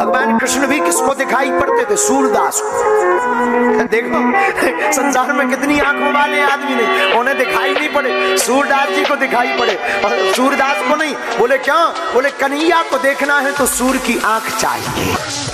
भगवान कृष्ण भी किसको दिखाई पड़ते थे? सूरदास को। देखो संसार में कितनी आंखों वाले आदमी ने, उन्हें दिखाई नहीं पड़े, सूरदास जी को दिखाई पड़े। और सूरदास को नहीं, बोले क्यों? बोले कन्हैया को देखना है तो सूर की आंख चाहिए।